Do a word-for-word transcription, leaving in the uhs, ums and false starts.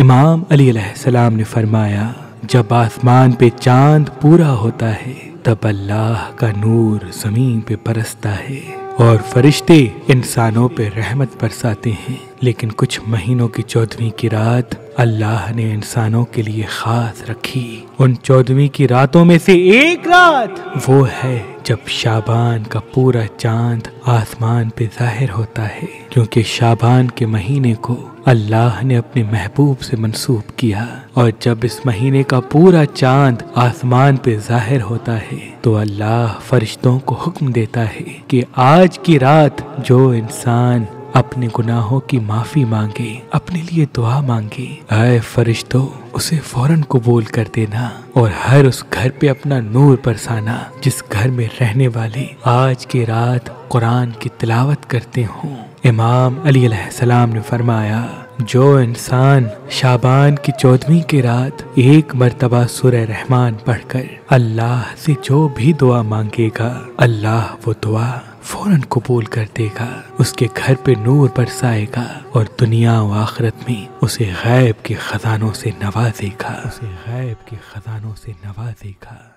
इमाम अली अलैहिस्सलाम ने फरमाया, जब आसमान पे चांद पूरा होता है तब अल्लाह का नूर ज़मीन पे बरसता है और फरिश्ते इंसानों पे रहमत बरसाते हैं। लेकिन कुछ महीनों की चौदहवीं की रात अल्लाह ने इंसानों के लिए खास रखी। उन चौदहवीं की रातों में से एक रात वो है जब शाबान का पूरा चांद आसमान पे जाहिर होता है, क्योंकि शाबान के महीने को अल्लाह ने अपने महबूब से मंसूब किया। और जब इस महीने का पूरा चांद आसमान पे जाहिर होता है तो अल्लाह फरिश्तों को हुक्म देता है कि आज की रात जो इंसान अपने गुनाहों की माफ़ी मांगे, अपने लिए दुआ मांगे, आए फरिश्तों उसे फौरन कबूल कर देना और हर उस घर पे अपना नूर बरसाना जिस घर में रहने वाले आज की रात कुरान की तिलावत करते हों। इमाम अली अलैहिस्सलाम ने फरमाया, जो इंसान शाबान की चौदहवीं की रात एक मरतबा सूरह रहमान पढ़कर अल्लाह से जो भी दुआ मांगेगा अल्लाह वो दुआ फौरन कबूल कर देगा, उसके घर पे नूर बरसाएगा और दुनिया व आखिरत में उसे गैब के खजानों से नवाजेगा उसे गैब के खजानों से नवाजेगा।